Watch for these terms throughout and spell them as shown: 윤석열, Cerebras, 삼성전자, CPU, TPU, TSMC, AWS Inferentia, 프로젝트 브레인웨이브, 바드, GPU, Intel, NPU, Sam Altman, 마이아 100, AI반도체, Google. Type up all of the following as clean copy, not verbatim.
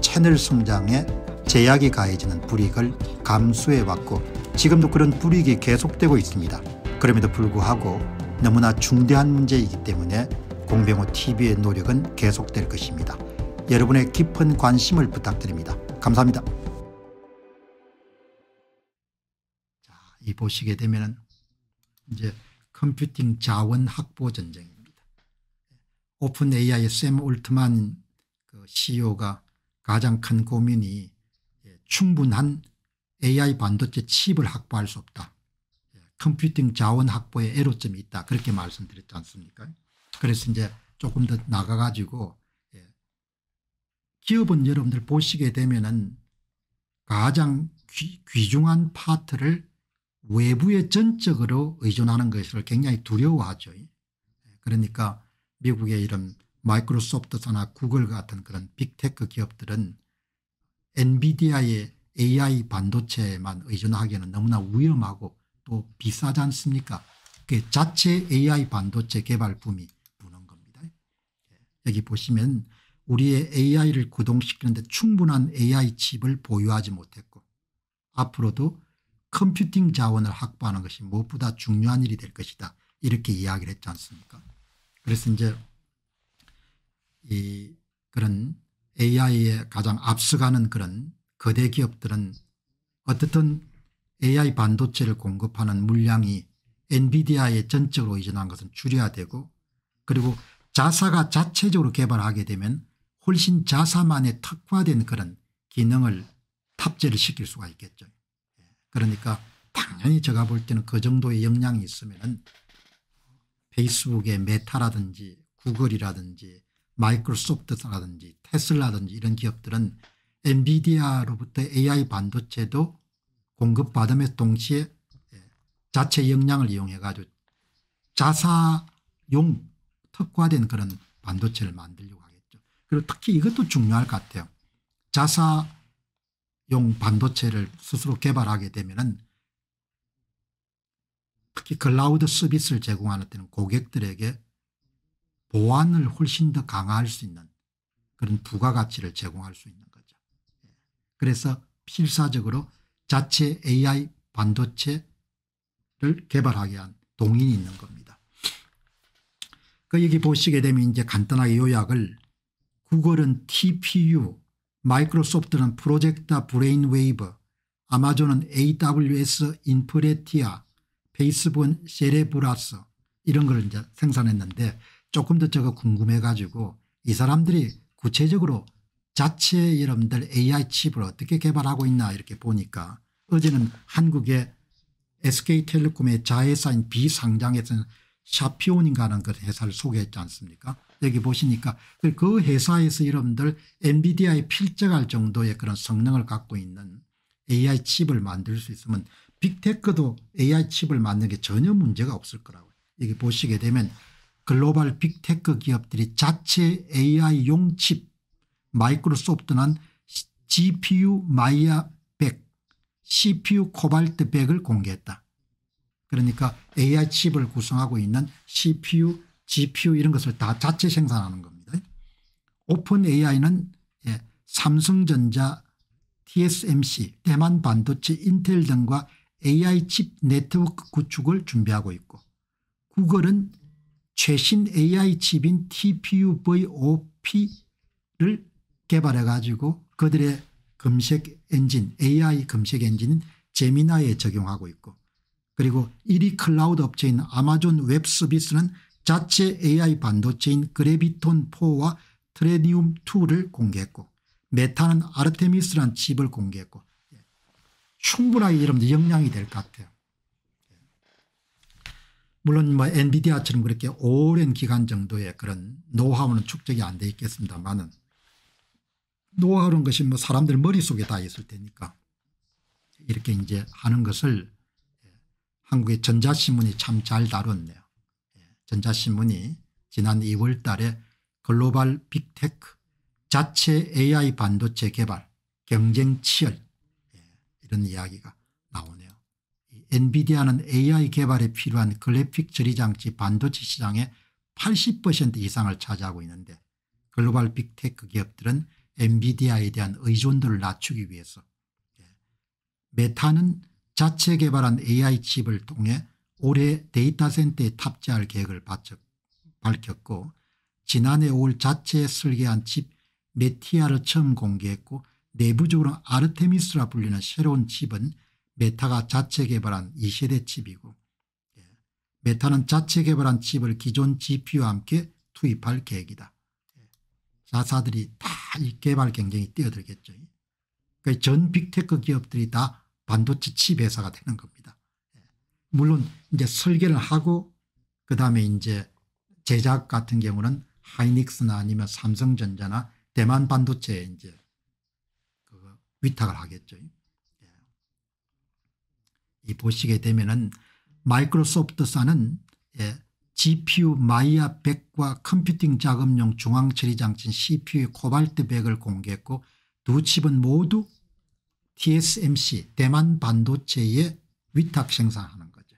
채널 성장에 제약이 가해지는 불이익을 감수해왔고 지금도 그런 불이익이 계속되고 있습니다. 그럼에도 불구하고 너무나 중대한 문제이기 때문에 공병호TV의 노력은 계속될 것입니다. 여러분의 깊은 관심을 부탁드립니다. 감사합니다. 자, 이 보시게 되면은 이제 컴퓨팅 자원 확보 전쟁입니다. 오픈 AI의 샘 올트만 CEO가 가장 큰 고민이 충분한 AI 반도체 칩을 확보할 수 없다. 컴퓨팅 자원 확보에 애로점이 있다. 그렇게 말씀드렸지 않습니까? 그래서 이제 조금 더 나가가지고 기업은 여러분들 보시게 되면은 가장 귀중한 파트를 외부의 전적으로 의존하는 것을 굉장히 두려워하죠. 그러니까 미국의 이런 마이크로소프트사나 구글 같은 그런 빅테크 기업들은 엔비디아의 AI 반도체만 의존하기에는 너무나 위험하고 또 비싸지 않습니까? 그 자체 AI 반도체 개발 붐이 부는 겁니다. 여기 보시면 우리의 AI를 구동시키는데 충분한 AI 칩을 보유하지 못했고 앞으로도 컴퓨팅 자원을 확보하는 것이 무엇보다 중요한 일이 될 것이다. 이렇게 이야기를 했지 않습니까? 그래서 이제 이 그런 AI에 가장 앞서가는 그런 거대 기업들은 어떻든 AI 반도체를 공급하는 물량이 엔비디아에 전적으로 의존한 것은 줄여야 되고 그리고 자사가 자체적으로 개발하게 되면 훨씬 자사만의 특화된 그런 기능을 탑재를 시킬 수가 있겠죠. 그러니까 당연히 제가 볼 때는 그 정도의 역량이 있으면은 페이스북의 메타라든지 구글이라든지 마이크로소프트라든지 테슬라든지 이런 기업들은 엔비디아로부터 AI 반도체도 공급받음에 동시에 자체 역량을 이용해 가지고 자사용 특화된 그런 반도체를 만들려고 하겠죠. 그리고 특히 이것도 중요할 것 같아요. 자사용 반도체를 스스로 개발하게 되면은 특히 클라우드 서비스를 제공하는 때는 고객들에게 보안을 훨씬 더 강화할 수 있는 그런 부가가치를 제공할 수 있는 거죠. 그래서 필사적으로 자체 AI 반도체를 개발하게 한 동인이 있는 겁니다. 여기 보시게 되면 이제 간단하게 요약을 구글은 TPU, 마이크로소프트는 프로젝트 브레인웨이브, 아마존은 AWS 인프레티아, 페이스북은 세레브라스 이런 걸 이제 생산했는데 조금 더 제가 궁금해가지고 이 사람들이 구체적으로 자체 여러분들 AI 칩을 어떻게 개발하고 있나 이렇게 보니까 어제는 한국의 SK텔레콤의 자회사인 비상장에서는 샤피온인가는 그 회사를 소개했지 않습니까? 여기 보시니까 그 회사에서 여러분들 엔비디아에 필적할 정도의 그런 성능을 갖고 있는 AI 칩을 만들 수 있으면 빅테크도 AI 칩을 만드는 게 전혀 문제가 없을 거라고요. 여기 보시게 되면 글로벌 빅테크 기업들이 자체 AI용 칩, 마이크로소프트는 GPU 마이아 100, CPU 코발트 100을 공개했다. 그러니까 AI 칩을 구성하고 있는 CPU, GPU 이런 것을 다 자체 생산하는 겁니다. 오픈 AI는 삼성전자, TSMC, 대만 반도체, 인텔 등과 AI 칩 네트워크 구축을 준비하고 있고 구글은 최신 AI 칩인 TPU-V5P를 개발해 가지고 그들의 검색 엔진, AI 검색 엔진인 제미나이에 적용하고 있고, 그리고 1위 클라우드 업체인 아마존 웹 서비스는 자체 AI 반도체인 그래비톤4와 트레니움2를 공개했고, 메타는 아르테미스라는 칩을 공개했고, 충분하게 여러분들 역량이 될 것 같아요. 물론 뭐 엔비디아처럼 그렇게 오랜 기간 정도의 그런 노하우는 축적이 안 돼 있겠습니다만은, 노하우라는 것이 뭐 사람들 머릿속에 다 있을 테니까 이렇게 이제 하는 것을 한국의 전자신문이 참 잘 다뤘네요. 전자신문이 지난 2월 달에 글로벌 빅테크 자체 AI 반도체 개발 경쟁 치열 이런 이야기가 나오네요. 엔비디아는 AI 개발에 필요한 그래픽 처리장치 반도체 시장의 80% 이상을 차지하고 있는데, 글로벌 빅테크 기업들은 엔비디아에 대한 의존도를 낮추기 위해서 메타는 자체 개발한 AI 칩을 통해 올해 데이터센터에 탑재할 계획을 밝혔고, 지난해 5월 자체 설계한 칩 메티아를 처음 공개했고, 내부적으로 아르테미스라 불리는 새로운 칩은 메타가 자체 개발한 2세대 칩이고, 메타는 자체 개발한 칩을 기존 GPU와 함께 투입할 계획이다. 자사들이 다 이 개발 경쟁이 뛰어들겠죠. 그러니까 전 빅테크 기업들이 다 반도체 칩 회사가 되는 겁니다. 물론 이제 설계를 하고 그 다음에 이제 제작 같은 경우는 하이닉스나 아니면 삼성전자나 대만 반도체에 이제 그 위탁을 하겠죠. 이 보시게 되면은 마이크로소프트사는 GPU 마이아 100과 컴퓨팅 작업용 중앙처리장치인 CPU의 코발트 100을 공개했고, 두 칩은 모두 TSMC 대만 반도체에 위탁 생산하는 거죠.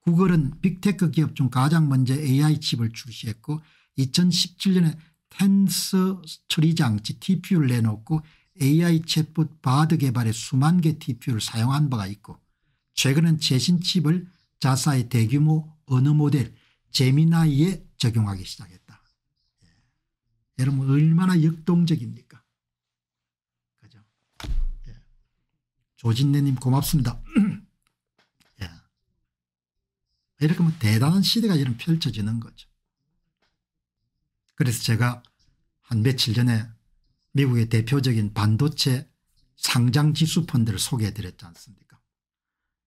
구글은 빅테크 기업 중 가장 먼저 AI 칩을 출시했고, 2017년에 텐서 처리장치 TPU를 내놓고 AI 챗봇 바드 개발에 수만 개 TPU를 사용한 바가 있고, 최근엔 최신 칩을 자사의 대규모 언어 모델 제미나이에 적용하기 시작했다. 여러분 얼마나 역동적입니까? 그죠? 조진래님 고맙습니다. 이렇게 뭐 대단한 시대가 이런 펼쳐지는 거죠. 그래서 제가 한 며칠 전에 미국의 대표적인 반도체 상장 지수 펀드를 소개해드렸지 않습니까?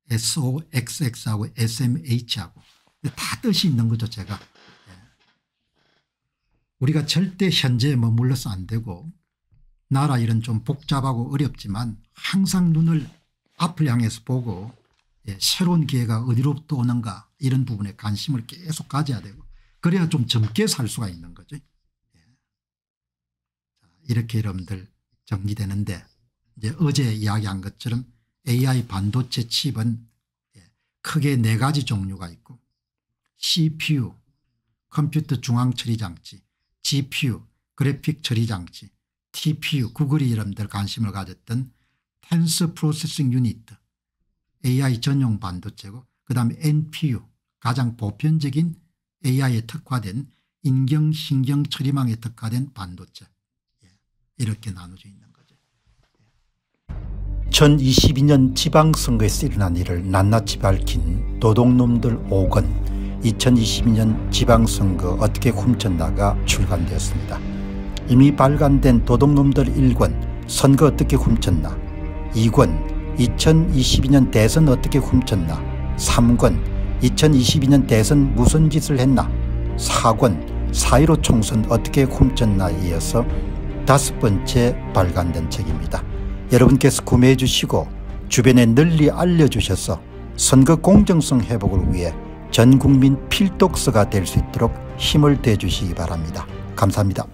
SOXX하고 SMH하고 다 뜻이 있는 거죠. 제가 우리가 절대 현재에 머물러서 안 되고, 나라 이런 좀 복잡하고 어렵지만 항상 눈을 앞을 향해서 보고 새로운 기회가 어디로부터 오는가 이런 부분에 관심을 계속 가져야 되고, 그래야 좀 젊게 살 수가 있는 거죠. 이렇게 여러분들 정리되는데, 이제 어제 이야기한 것처럼 AI 반도체 칩은 크게 4가지 종류가 있고, CPU, 컴퓨터 중앙처리장치, GPU, 그래픽 처리장치, TPU, 구글이 여러분들 관심을 가졌던 텐서 프로세싱 유닛, AI 전용 반도체고, 그 다음에 NPU, 가장 보편적인 AI에 특화된 인공신경 처리망에 특화된 반도체, 이렇게 나눠져 있는 거죠. 2022년 지방선거에서 일어난 일을 낱낱이 밝힌 도둑놈들 5권 2022년 지방선거 어떻게 훔쳤나가 출간되었습니다. 이미 발간된 도둑놈들 1권 선거 어떻게 훔쳤나, 2권 2022년 대선 어떻게 훔쳤나, 3권 2022년 대선 무슨 짓을 했나, 4권 4.15 총선 어떻게 훔쳤나에 이어서 5번째 발간된 책입니다. 여러분께서 구매해 주시고 주변에 널리 알려주셔서 선거 공정성 회복을 위해 전국민 필독서가 될 수 있도록 힘을 대 주시기 바랍니다. 감사합니다.